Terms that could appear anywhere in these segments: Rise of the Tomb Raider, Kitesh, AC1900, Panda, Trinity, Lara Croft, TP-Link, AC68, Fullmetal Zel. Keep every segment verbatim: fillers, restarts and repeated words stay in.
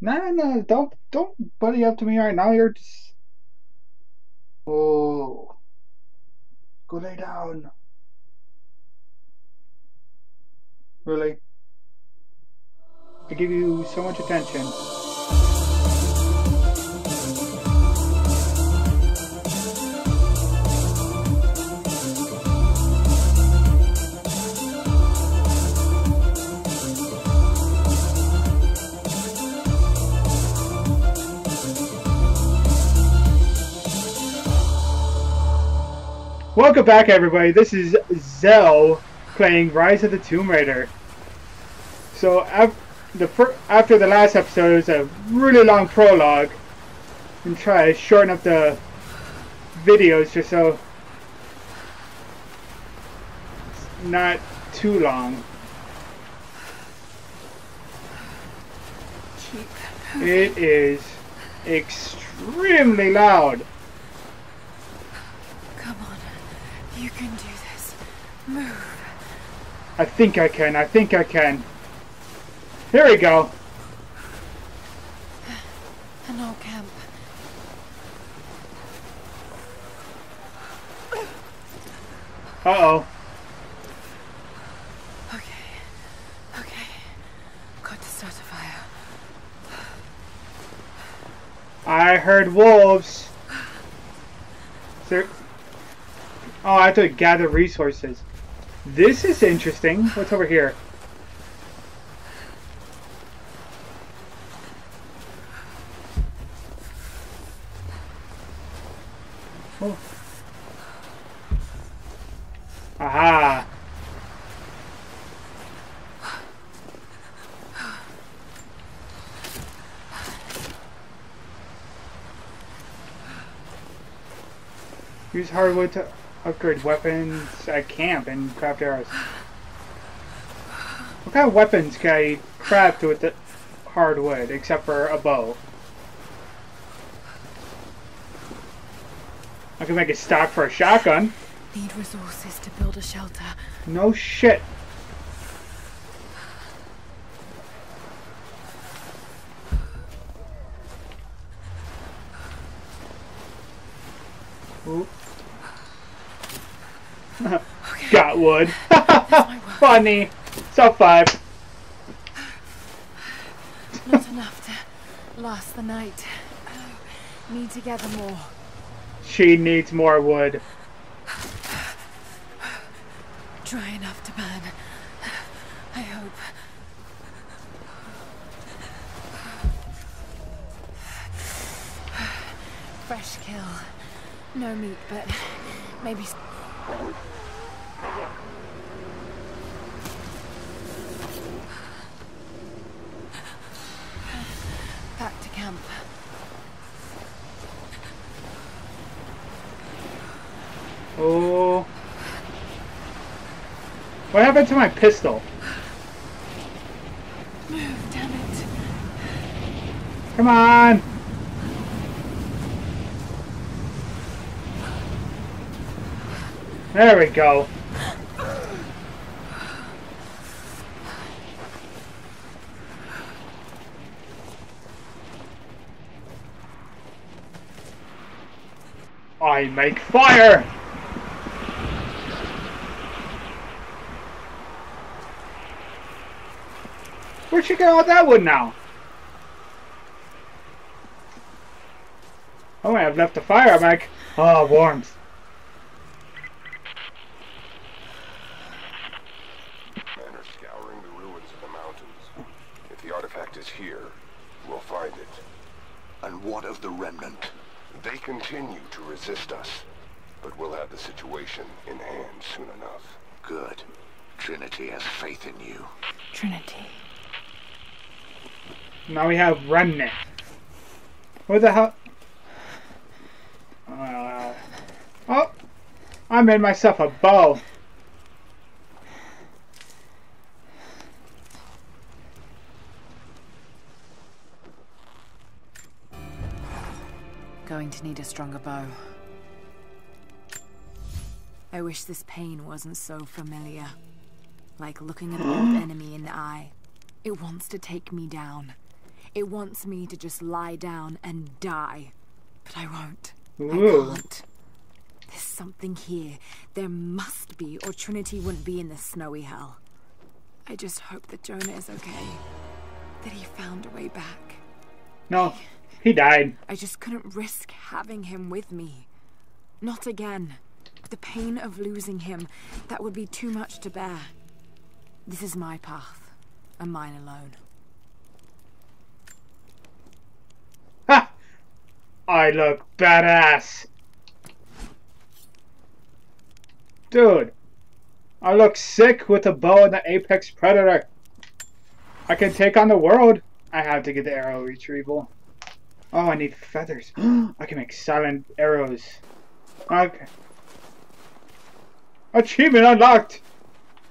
No, no, don't, don't buddy up to me right now. You're just... Oh. Go lay down. Really? I give you so much attention. Welcome back, everybody. This is Zell playing Rise of the Tomb Raider. So after the, fir after the last episode, it was a really long prologue, and try to shorten up the videos just so it's not too long. It is extremely loud. You can do this. Move. I think I can. I think I can. Here we go. An old camp. Uh-oh. Okay. Okay. Got to start a fire. I heard wolves. Sir. Oh, I have to gather resources. This is interesting. What's over here? Oh. Aha. Use hardwood to... upgrade weapons at camp and craft arrows. What kind of weapons can I craft with the hardwood except for a bow? I can make a stock for a shotgun. Need resources to build a shelter. No shit. Oops. Okay. Got wood. Funny. So five. Not enough to last the night. Oh, need to gather more. She needs more wood. Dry enough to burn. I hope. Fresh kill. No meat, but maybe. Back to camp. Oh. What happened to my pistol? Move, damn it. Come on. There we go. I make fire! Where'd you get all that wood now? Oh, I have left the fire. I'm like, oh, warmth. Here, we'll find it. And what of the remnant? They continue to resist us, but we'll have the situation in hand soon enough. Good. Trinity has faith in you. Trinity. Now we have remnant. Where the hell? Uh, oh, I made myself a bow. Going to need a stronger bow. I wish this pain wasn't so familiar. Like looking at an old enemy in the eye. It wants to take me down. It wants me to just lie down and die. But I won't. Ooh. I can't. There's something here. There must be, or Trinity wouldn't be in this snowy hell. I just hope that Jonah is okay. That he found a way back. No, he died. I just couldn't risk having him with me. Not again. The pain of losing him, that would be too much to bear. This is my path, and mine alone. Ha! I look badass. Dude, I look sick with a bow and the apex predator. I can take on the world. I have to get the arrow retrieval. Oh, I need feathers. I can make silent arrows. Okay. Achievement unlocked!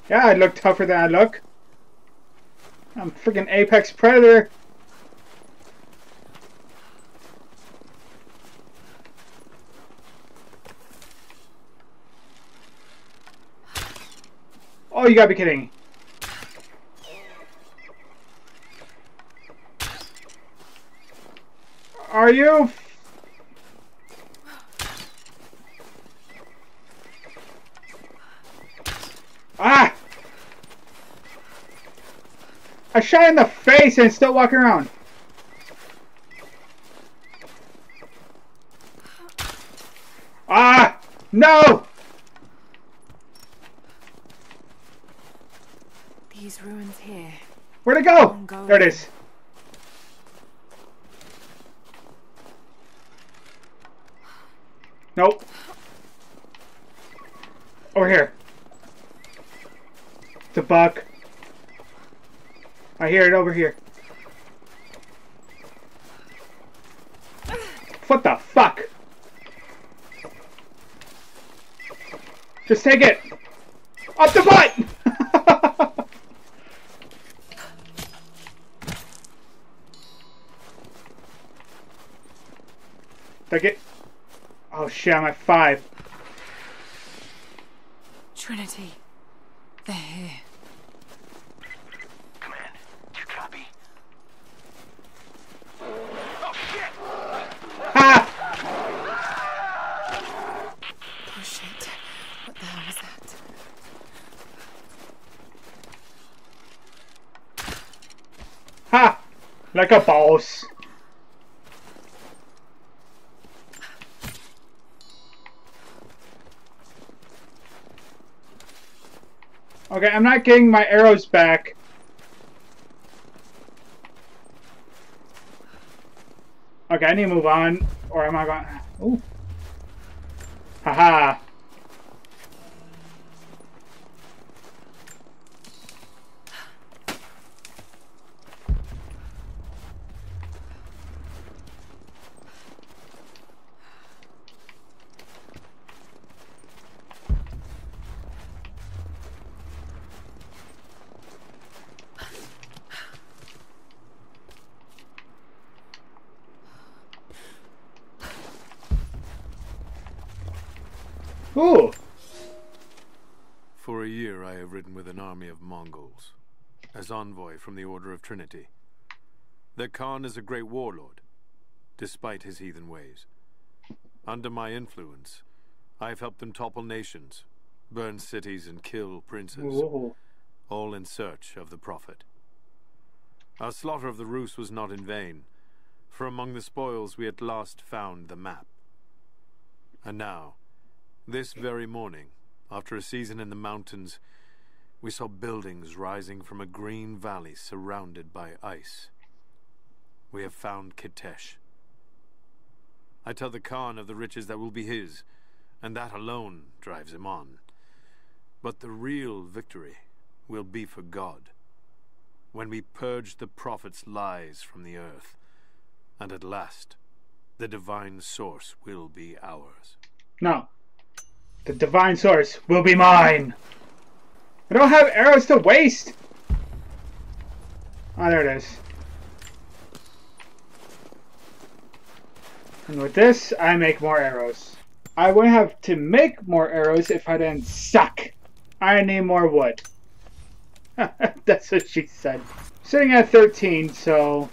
Yeah, I look tougher than I look. I'm freaking apex predator. Oh, you gotta be kidding. Are you? Ah! I shot in the face and still walking around. Ah! No! These ruins here. Where'd it go? There it is. Nope. Over here. The buck. I hear it over here. What the fuck? Just take it! Up the butt! Take it. Oh shit, I'm at five. Trinity. They're here. Command, do you copy? Oh shit! Ah! Oh shit. What the hell was that? Ha! Like a boss. Okay, I'm not getting my arrows back. Okay, I need to move on, or am I gonna... Ooh. Haha. Ooh. For a year I have ridden with an army of Mongols, as envoy from the Order of Trinity. Their Khan is a great warlord, despite his heathen ways. Under my influence, I have helped them topple nations, burn cities and kill princes, Ooh. all in search of the Prophet. Our slaughter of the Rus was not in vain, for among the spoils we at last found the map. And now, this very morning, after a season in the mountains, we saw buildings rising from a green valley surrounded by ice. We have found Kitesh. I tell the Khan of the riches that will be his, and that alone drives him on. But the real victory will be for God, when we purge the prophet's lies from the earth, and at last, the divine source will be ours. No. The divine source will be mine. I don't have arrows to waste. Ah, oh, there it is. And with this, I make more arrows. I would have to make more arrows if I didn't suck. I need more wood. That's what she said. Sitting at thirteen, so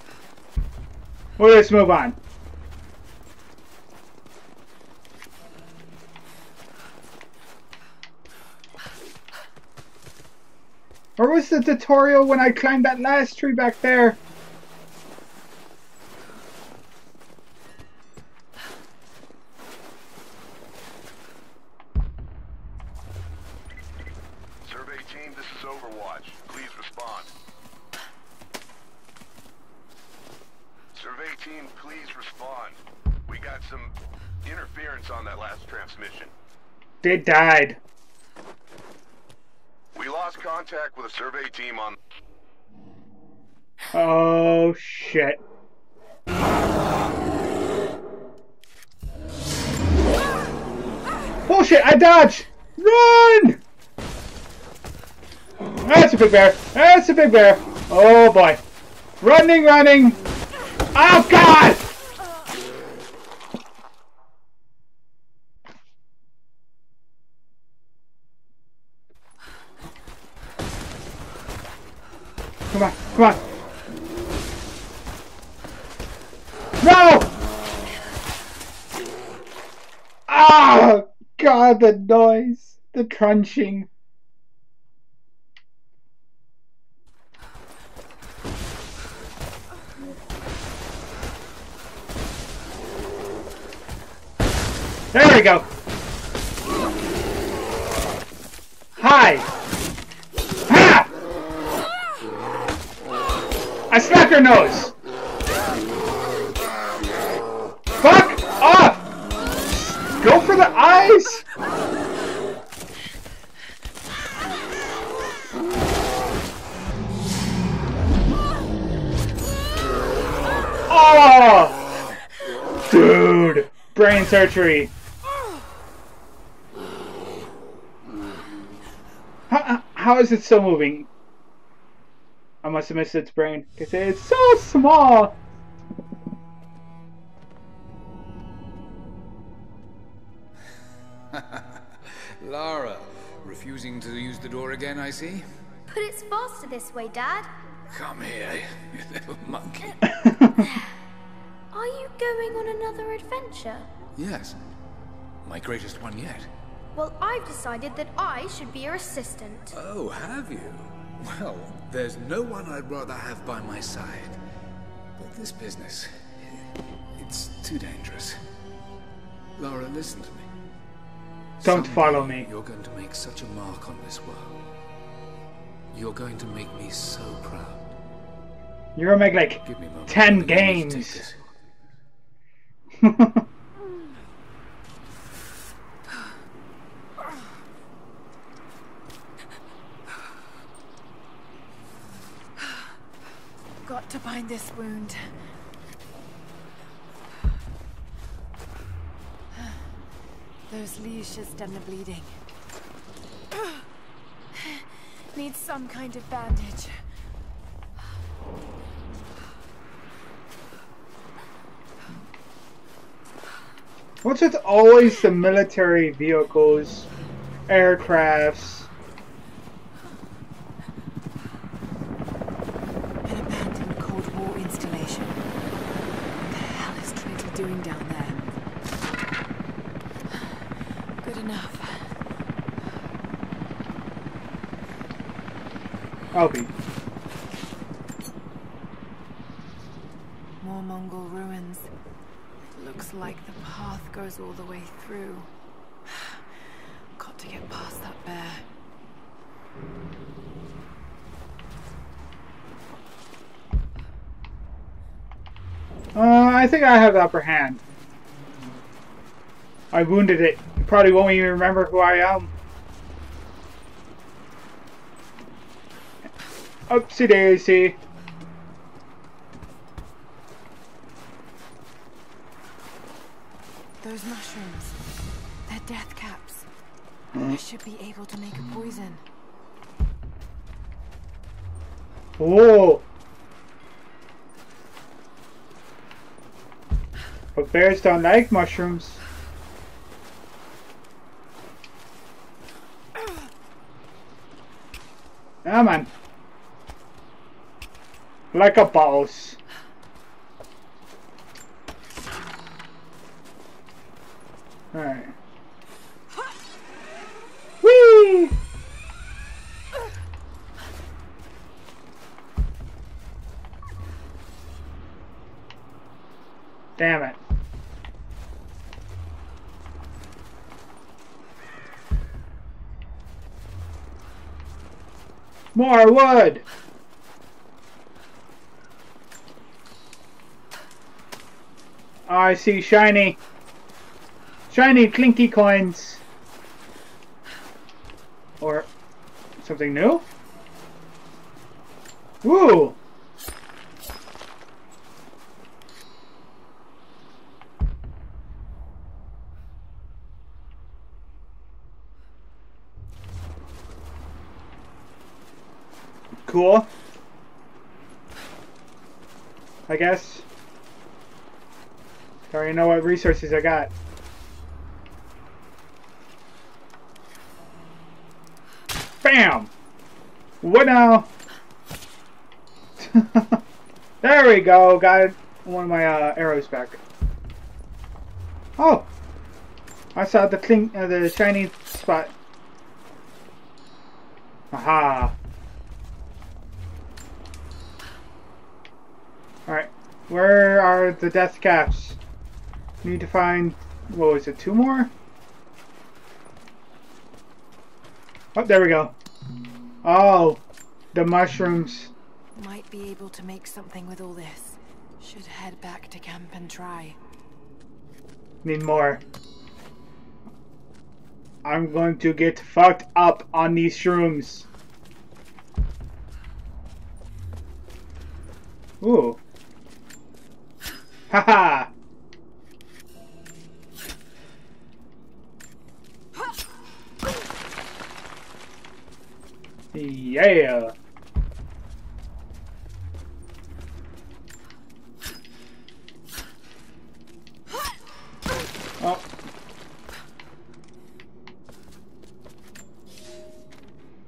Well, let's move on. Or was the tutorial when I climbed that last tree back there? Survey team, this is Overwatch. Please respond. Survey team, please respond. We got some interference on that last transmission. They died. We lost contact with a survey team on... Oh, shit. Bullshit, I dodged! Run! That's a big bear. That's a big bear. Oh, boy. Running, running. Oh, God! Come on, come on. No! Ah! God, the noise. The crunching. There we go. Hi. I smack her nose! Fuck off! Go for the eyes! Oh! Dude! Brain surgery! How, how is it still moving? I must have missed its brain, because it's so small! Lara, refusing to use the door again, I see? But it's faster this way, Dad. Come here, you little monkey. Are you going on another adventure? Yes. My greatest one yet. Well, I've decided that I should be your assistant. Oh, have you? Well, there's no one I'd rather have by my side. But this business, it's too dangerous. Lara, listen to me. Don't follow me. You're going to make such a mark on this world. You're going to make me so proud. You're gonna make like Give me ten games. Got to bind this wound. Those leashes done the bleeding. Need some kind of bandage. What's with always the military vehicles, aircrafts? I'll be. More Mongol ruins. It looks like the path goes all the way through. Got to get past that bear. Uh, I think I have the upper hand. I wounded it. You probably won't even remember who I am. Oopsie daisy. Those mushrooms. They're death caps. Mm. I should be able to make a poison. Whoa. But bears don't like mushrooms. Come on. Like a boss. Alright. Whee! Damn it. More wood! Oh, I see shiny, shiny clinky coins. Or something new? Woo! Cool. I guess. I already know what resources I got. Bam! What now? There we go. Got one of my uh, arrows back. Oh! I saw the cling, uh, the shiny spot. Aha! Alright, where are the death caps? Need to find, what was it, two more? Oh, there we go. Oh, the mushrooms. Might be able to make something with all this. Should head back to camp and try. Need more. I'm going to get fucked up on these shrooms. Ooh. Haha! Yeah! Oh.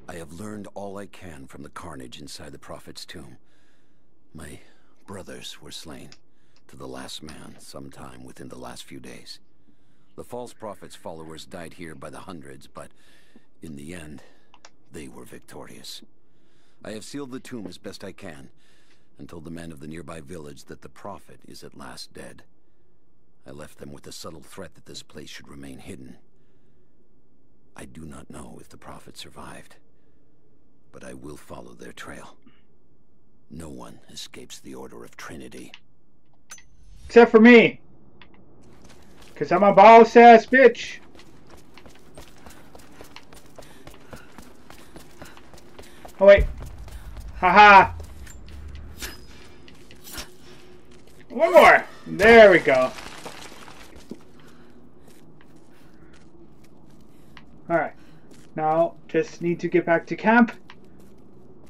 I have learned all I can from the carnage inside the Prophet's tomb. My brothers were slain. To the last man, sometime within the last few days. The false prophet's followers died here by the hundreds, but in the end, they were victorious. I have sealed the tomb as best I can, and told the men of the nearby village that the prophet is at last dead. I left them with the subtle threat that this place should remain hidden. I do not know if the prophet survived, but I will follow their trail. No one escapes the order of Trinity. Except for me. Because I'm a boss-ass bitch. Oh, wait. Haha. One more. There we go. Alright. Now, just need to get back to camp.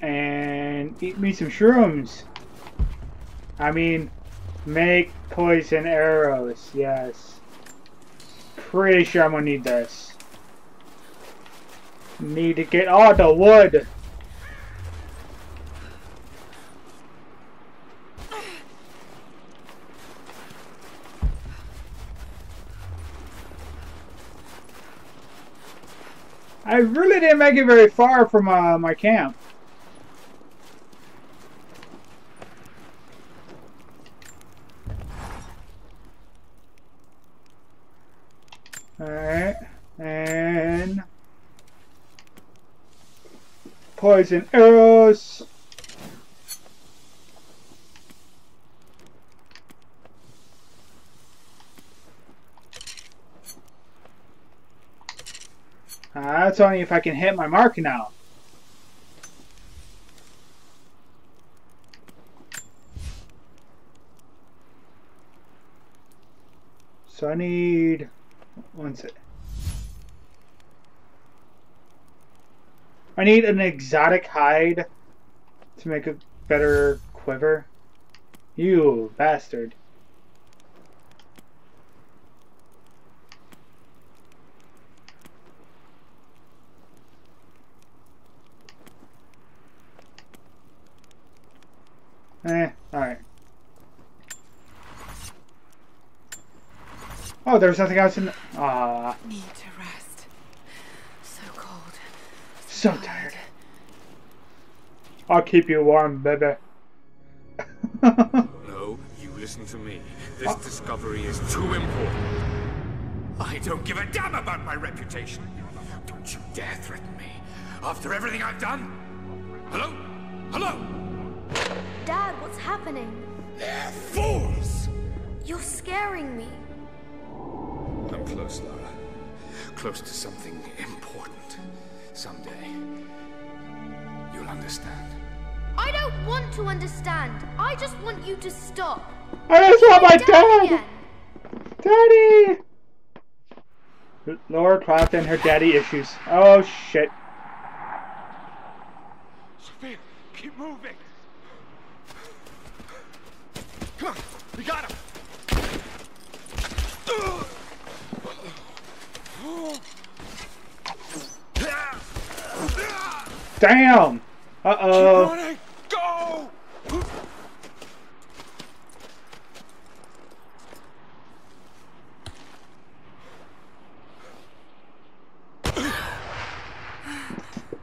And eat me some shrooms. I mean... Make poison arrows, yes. Pretty sure I'm gonna need this. Need to get all the wood. I really didn't make it very far from uh, my camp. Alright, and poison arrows. Uh, that's only if I can hit my mark now. So I need. One sec. I need an exotic hide to make a better quiver. You bastard. Eh, alright. Oh, there's nothing else in the... Aww. Need to rest. So cold. So, so tired. tired. I'll keep you warm, baby. No, you listen to me. This oh. discovery is too important. I don't give a damn about my reputation. Don't you dare threaten me. After everything I've done? Hello? Hello? Dad, what's happening? They're fools! You're scaring me. I'm close, Lara. Close to something important. Someday, you'll understand. I don't want to understand. I just want you to stop. I just want my dad! Daddy! Lara Croft and her daddy issues. Oh, shit. Sophia, keep moving! Come on, we got him! Damn! Uh-oh. Go!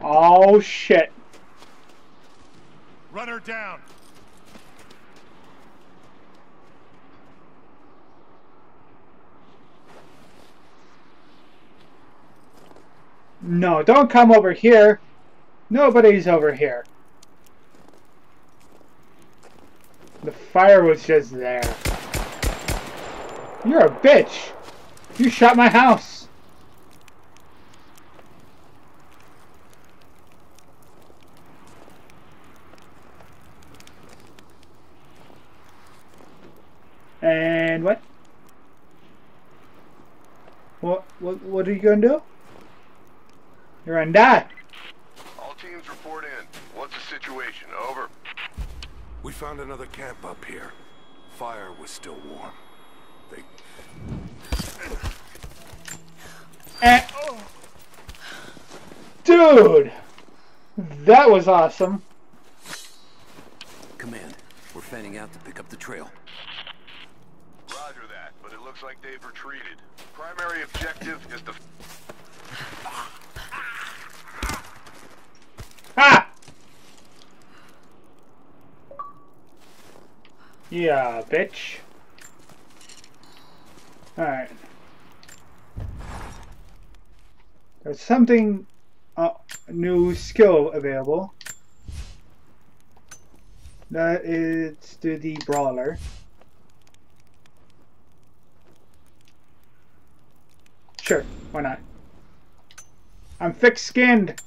Oh, shit. Run her down. No, don't come over here. Nobody's over here. The fire was just there. You're a bitch. You shot my house. And what? What? What? What are you gonna do? You're gonna die. All teams report in. What's the situation? Over. We found another camp up here. Fire was still warm. They. Eh. Oh. Dude, that was awesome. Command, we're fanning out to pick up the trail. Roger that, but it looks like they've retreated. Primary objective is the. Ah! Yeah, bitch. Alright. There's something... Uh, new skill available. That is to the brawler. Sure, why not? I'm thick-skinned!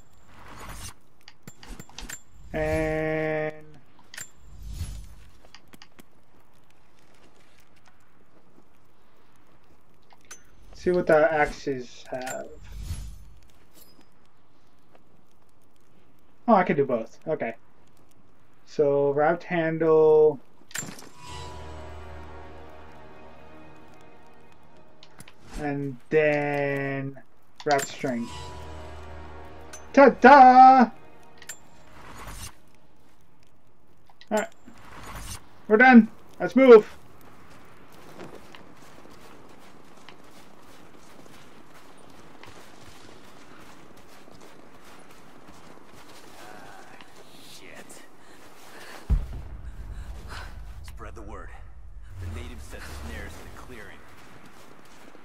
And let's see what the axes have. Oh, I can do both. Okay. So wrapped handle. And then wrapped string. Ta-da! Alright, we're done. Let's move. Uh, shit. Spread the word. The native set the snares in the clearing.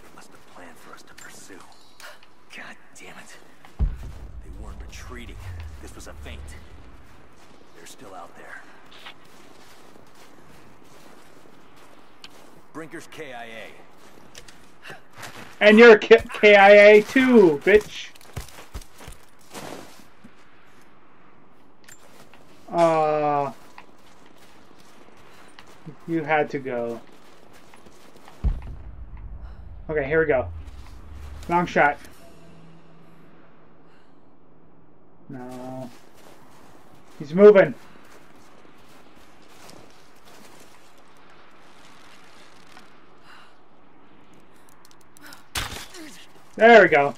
They must have planned for us to pursue. God damn it. They weren't retreating. This was a feint. They're still out there. Brinker's K I A. And you're K I A too, bitch. Uh, you had to go. Okay, here we go. Long shot. No. He's moving. There we go.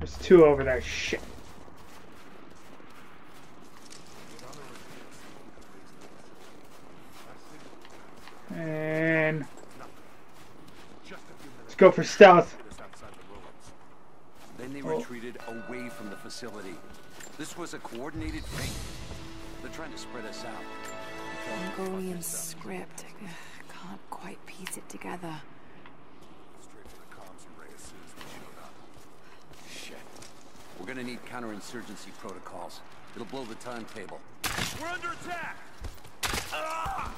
There's two over there. Shit. Let's go for stealth. Then they retreated away from the facility. This was a coordinated feint. They're trying to spread us out. Mongolian script. I can't quite piece it together. Straight to the comms array as soon as we showed up. Shit. We're gonna need counterinsurgency protocols. It'll blow the timetable. We're under attack! Ah!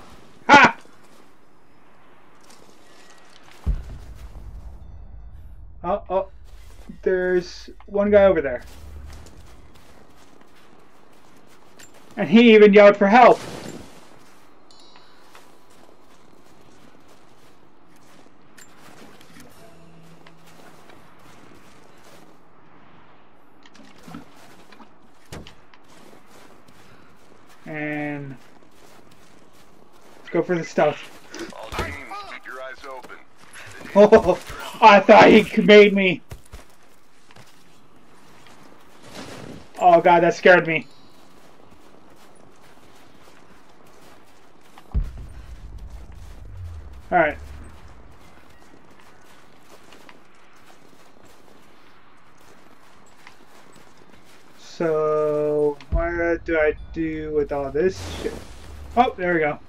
Ha! Oh, oh. There's one guy over there. And he even yelled for help. And let's go for the stuff. All teams, keep your eyes open. Oh, I thought he made me. Oh god, that scared me. Alright. So, what do I do with all this shit? Oh, there we go.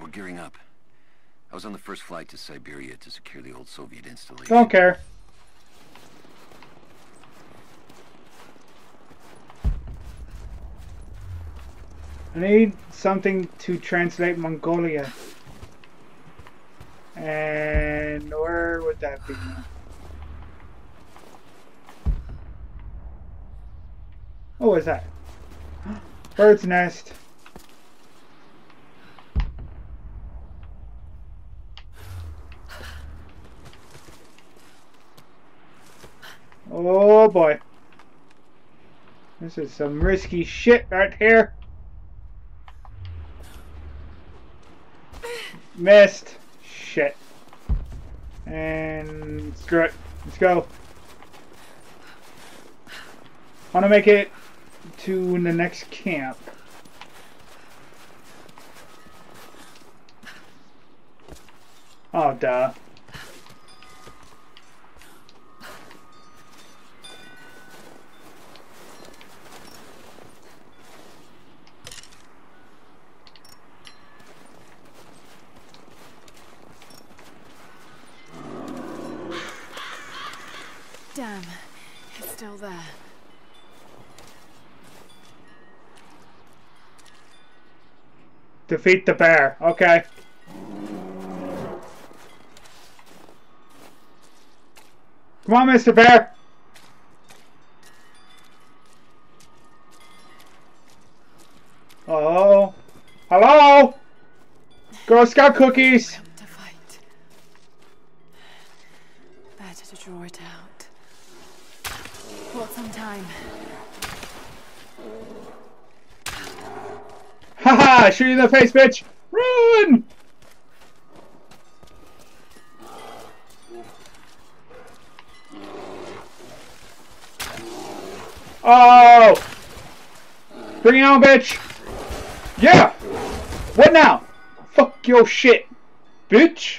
We're gearing up. I was on the first flight to Siberia to secure the old Soviet installation. Don't care. I need something to translate Mongolia. And where would that be? What was that? Bird's nest. Oh boy. This is some risky shit right here. Missed. Shit. And screw it. Let's go. Wanna make it to the next camp. Oh duh. Damn, it's still there. Defeat the bear, okay. Come on, Mister Bear! Oh. Hello! Girl Scout cookies! To fight. Better to draw it out. Got some time. Haha! Shoot you in the face, bitch! Run! Oh! Bring it on, bitch! Yeah! What now? Fuck your shit, bitch!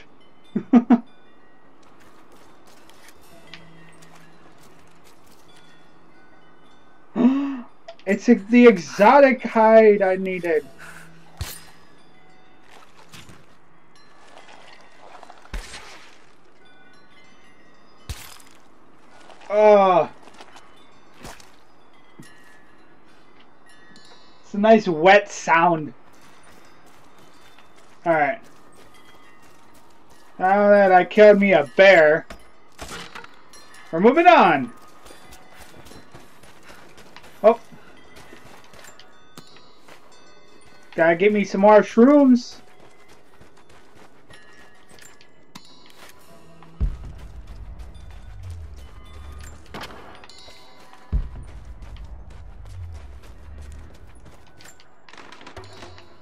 It's the exotic hide I needed. Oh. It's a nice wet sound. Alright. Now that I killed me a bear, we're moving on. Oh. Gotta get me some more shrooms.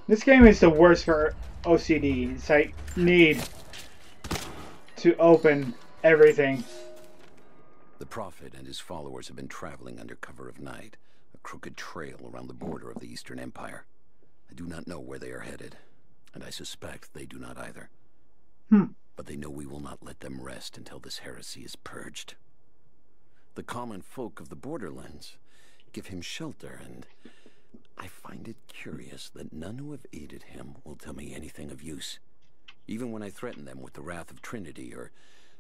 This game is the worst for O C D. It's like need to open everything. The Prophet and his followers have been traveling under cover of night, a crooked trail around the border of the Eastern Empire. I do not know where they are headed, and I suspect they do not either. Hmm. but they know we will not let them rest until this heresy is purged. The common folk of the borderlands give him shelter, and I find it curious that none who have aided him will tell me anything of use, even when I threaten them with the wrath of Trinity or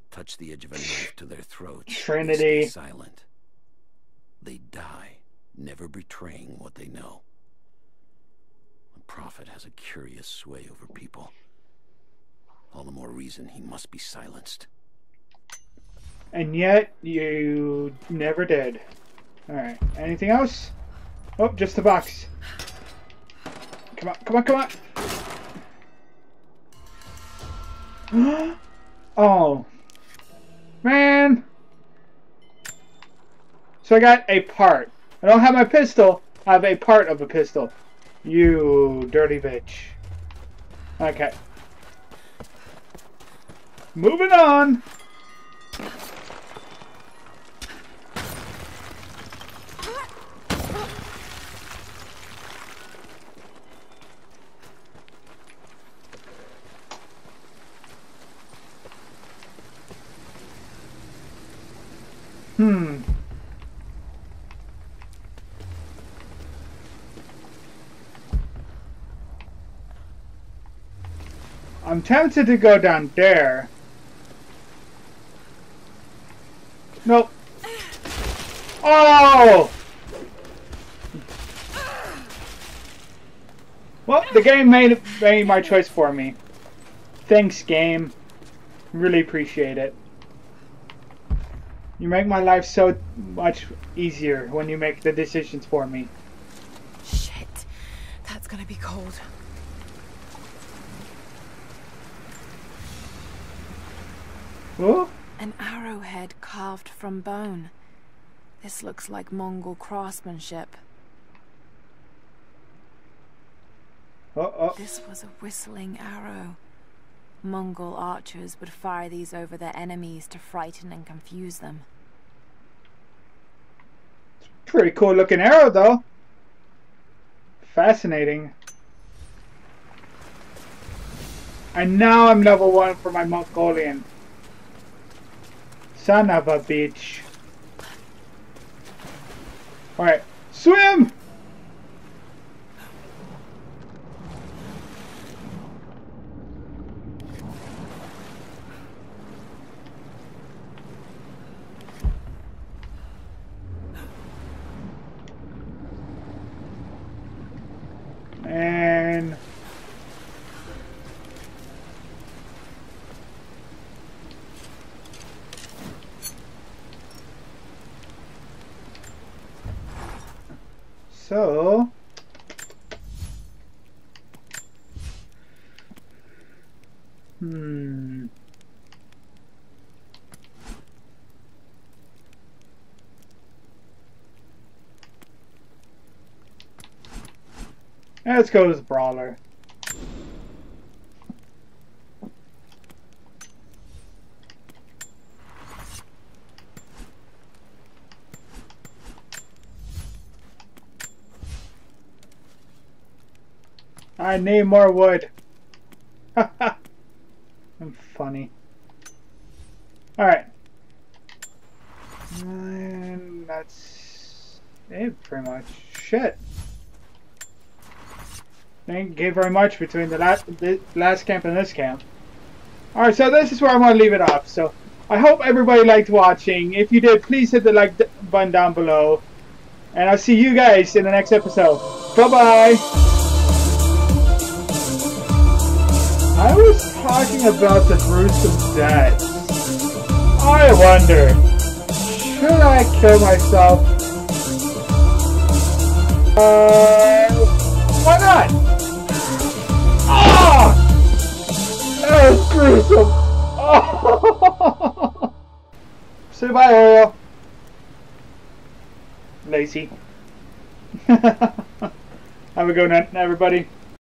touch the edge of a knife to their throats. Trinity. They stay silent. They die, never betraying what they know. The prophet has a curious sway over people. All the more reason he must be silenced. And yet, you never did. Alright, anything else? Oh, just the box. Come on, come on, come on! Oh. Man! So I got a part. I don't have my pistol, I have a part of a pistol. You dirty bitch. Okay. Moving on! Hmm. I'm tempted to go down there. Nope. Oh! Well, the game made, made my choice for me. Thanks, game. Really appreciate it. You make my life so much easier when you make the decisions for me. Shit. That's gonna be cold. Whoa? An arrowhead carved from bone. This looks like Mongol craftsmanship. Oh, oh. This was a whistling arrow. Mongol archers would fire these over their enemies to frighten and confuse them. Pretty cool looking arrow, though. Fascinating. And now I'm level one for my Mongolian. Son of a bitch. Alright, swim! And... So, hmm. Let's go with Brawler. I need more wood. I'm funny. Alright. And that's it pretty much. Shit. Thank you very much between the last, the last camp and this camp. Alright, so this is where I want to leave it off. So I hope everybody liked watching. If you did, please hit the like button down below. And I'll see you guys in the next episode. Bye-bye. I was talking about the gruesome death. I wonder, should I kill myself? Uh, why not? Ah! That was gruesome! Oh! Say bye, Ariel. Lazy. Have a good night, everybody.